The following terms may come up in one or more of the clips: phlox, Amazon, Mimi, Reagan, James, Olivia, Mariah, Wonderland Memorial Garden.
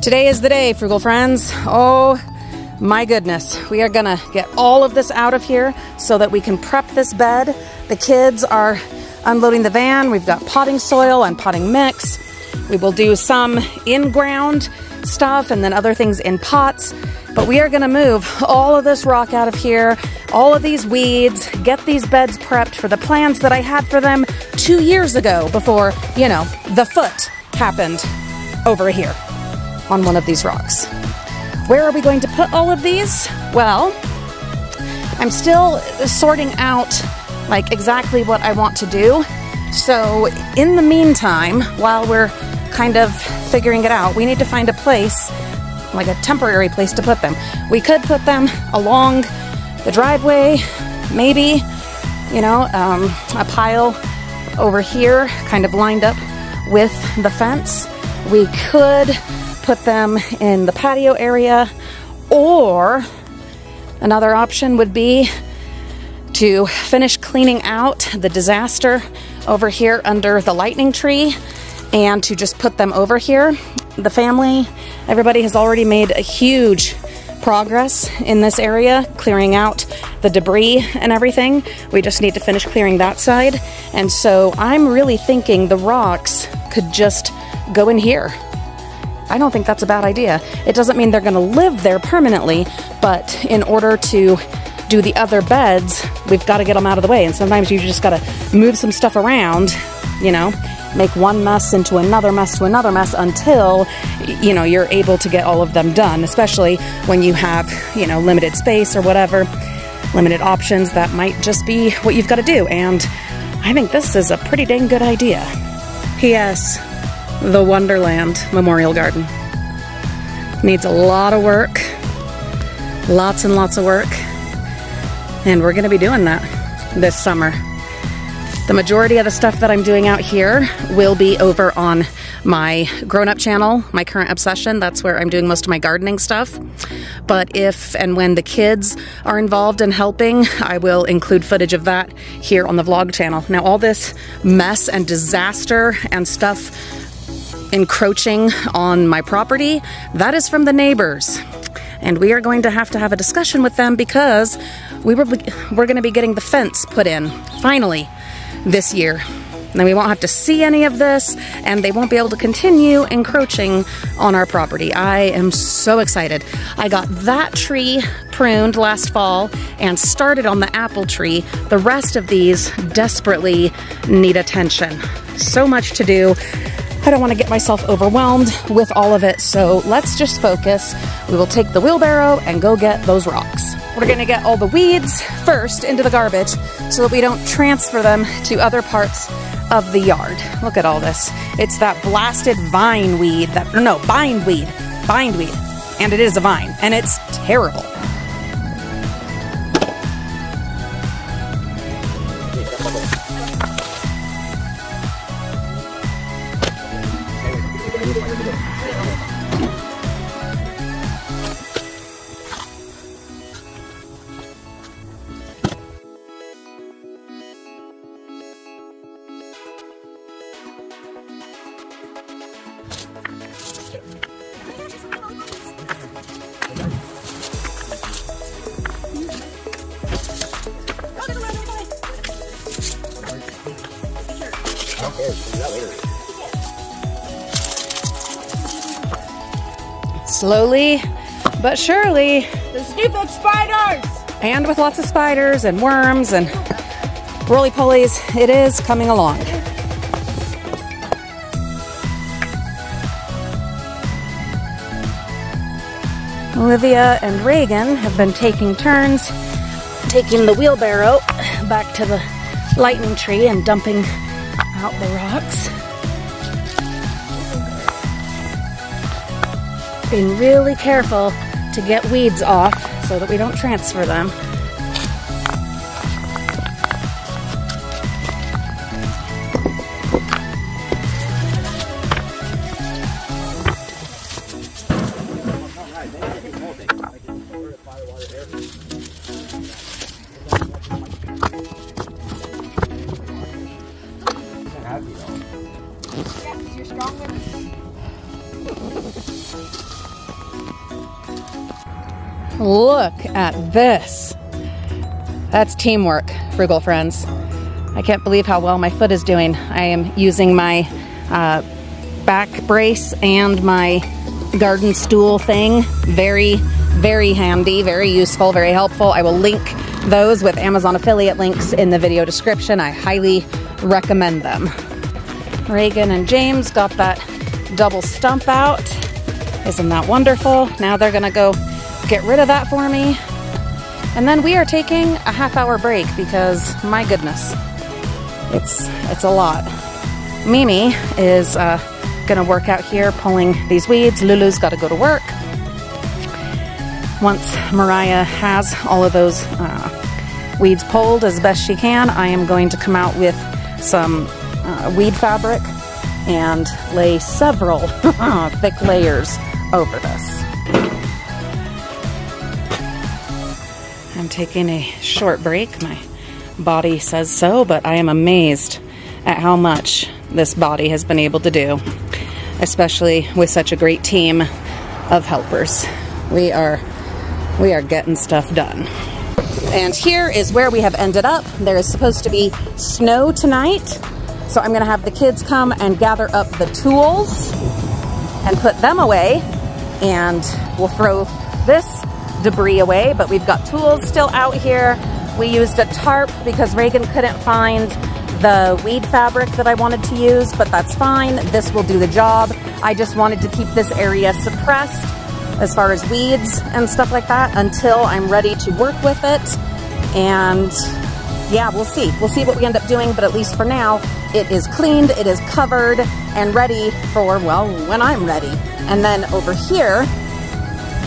Today is the day, frugal friends. Oh my goodness. We are gonna get all of this out of here so that we can prep this bed. The kids are unloading the van. We've got potting soil and potting mix. We will do some in-ground stuff and then other things in pots. But we are gonna move all of this rock out of here, all of these weeds, get these beds prepped for the plans that I had for them 2 years ago before, you know, the foot happened over here on one of these rocks. Where are we going to put all of these? Well, I'm still sorting out like exactly what I want to do. So in the meantime, while we're kind of figuring it out, we need to find a place, like a temporary place to put them. We could put them along the driveway, maybe, you know, a pile over here, kind of lined up with the fence. We could put them in the patio area, or another option would be to finish cleaning out the disaster over here under the lightning tree and to just put them over here. The family, everybody has already made a huge progress in this area, clearing out the debris and everything. We just need to finish clearing that side. And so I'm really thinking the rocks could just go in here. I don't think that's a bad idea. It doesn't mean they're gonna live there permanently, but in order to do the other beds, we've got to get them out of the way. And sometimes you just got to move some stuff around, you know, make one mess into another mess to another mess until, you know, you're able to get all of them done, especially when you have, you know, limited space or whatever, limited options. That might just be what you've got to do. And I think this is a pretty dang good idea. P.S. The Wonderland Memorial Garden needs a lot of work, lots and lots of work. And we're gonna be doing that this summer. The majority of the stuff that I'm doing out here will be over on my grown-up channel, my current obsession. That's where I'm doing most of my gardening stuff. But if and when the kids are involved in helping, I will include footage of that here on the vlog channel. Now, all this mess and disaster and stuff encroaching on my property, that is from the neighbors. And we are going to have a discussion with them because we're going to be getting the fence put in, finally, this year. And we won't have to see any of this, and they won't be able to continue encroaching on our property. I am so excited. I got that tree pruned last fall and started on the apple tree. The rest of these desperately need attention. So much to do. I don't want to get myself overwhelmed with all of it, so let's just focus. We will take the wheelbarrow and go get those rocks. We're going to get all the weeds first into the garbage so that we don't transfer them to other parts of the yard. Look at all this. It's that blasted vine weed, bindweed, and it is a vine, and it's terrible. Slowly but surely. The stupid spiders! And with lots of spiders and worms and roly-polies, it is coming along. Olivia and Reagan have been taking turns, taking the wheelbarrow back to the lightning tree and dumping out the rocks. Being really careful to get weeds off so that we don't transfer them. Look at this. That's teamwork, frugal friends. I can't believe how well my foot is doing. I am using my back brace and my garden stool thing. Very, very handy, very useful, very helpful. I will link those with Amazon affiliate links in the video description. I highly recommend them. Reagan and James got that double stump out. Isn't that wonderful? Now they're gonna go get rid of that for me. And then we are taking a half-hour break because, my goodness, it's a lot. Mimi is gonna work out here pulling these weeds. Lulu's gotta go to work. Once Mariah has all of those weeds pulled as best she can, I am going to come out with some weed fabric and lay several thick layers over this. I'm taking a short break. My body says so, but I am amazed at how much this body has been able to do, especially with such a great team of helpers. We are getting stuff done. And here is where we have ended up. There is supposed to be snow tonight, so I'm gonna have the kids come and gather up the tools and put them away, and we'll throw this debris away, but we've got tools still out here. We used a tarp because Reagan couldn't find the weed fabric that I wanted to use, but that's fine. This will do the job. I just wanted to keep this area suppressed as far as weeds and stuff like that until I'm ready to work with it. And yeah, we'll see. We'll see what we end up doing, but at least for now, it is cleaned, it is covered, and ready for, well, when I'm ready. And then over here,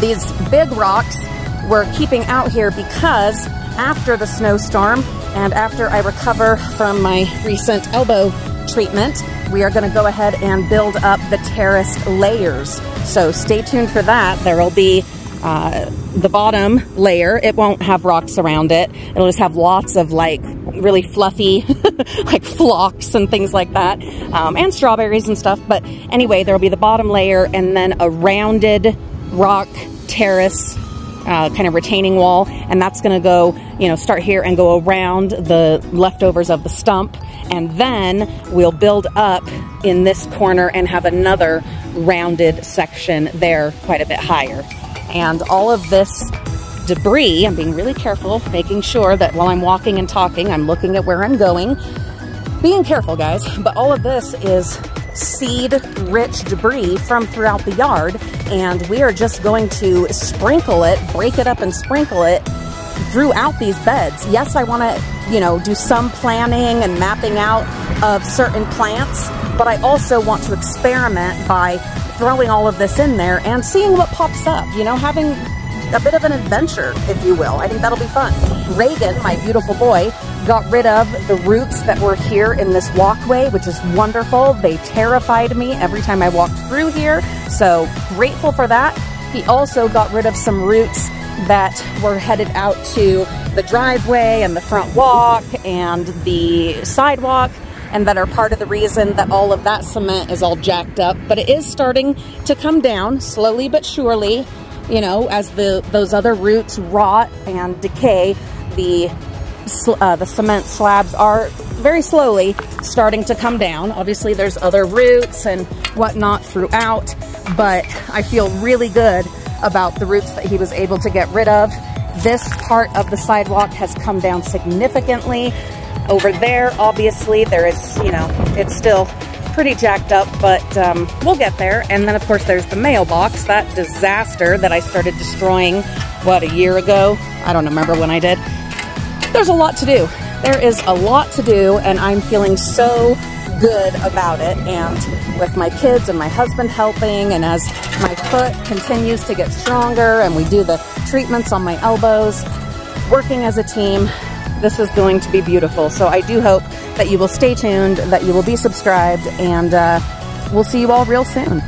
these big rocks we're keeping out here because after the snowstorm and after I recover from my recent elbow treatment, we are going to go ahead and build up the terraced layers. So stay tuned for that. There will be the bottom layer. It won't have rocks around it. It'll just have lots of like really fluffy like phlox and things like that, and strawberries and stuff. But anyway, there'll be the bottom layer and then a rounded rock terrace kind of retaining wall, and that's going to go, you know, start here and go around the leftovers of the stump, and then we'll build up in this corner and have another rounded section there quite a bit higher. And all of this debris, I'm being really careful, making sure that while I'm walking and talking, I'm looking at where I'm going, being careful, guys, but all of this is seed-rich debris from throughout the yard, and we are just going to sprinkle it, break it up and sprinkle it throughout these beds. Yes, I want to, you know, do some planning and mapping out of certain plants, but I also want to experiment by throwing all of this in there and seeing what pops up, you know, having a bit of an adventure, if you will. I think that'll be fun. Reagan, my beautiful boy, got rid of the roots that were here in this walkway, which is wonderful. They terrified me every time I walked through here, so grateful for that. He also got rid of some roots that were headed out to the driveway and the front walk and the sidewalk, and that are part of the reason that all of that cement is all jacked up. But it is starting to come down slowly but surely. You know, as those other roots rot and decay, the cement slabs are very slowly starting to come down. Obviously, there's other roots and whatnot throughout, but I feel really good about the roots that he was able to get rid of. This part of the sidewalk has come down significantly. Over there, obviously, there is, you know, it's still pretty jacked up, but we'll get there. And then of course there's the mailbox, that disaster that I started destroying, what, a year ago? I don't remember when I did. There's a lot to do. There is a lot to do, and I'm feeling so good about it. And with my kids and my husband helping, and as my foot continues to get stronger and we do the treatments on my elbows, working as a team, this is going to be beautiful. So I do hope that you will stay tuned, that you will be subscribed, and we'll see you all real soon.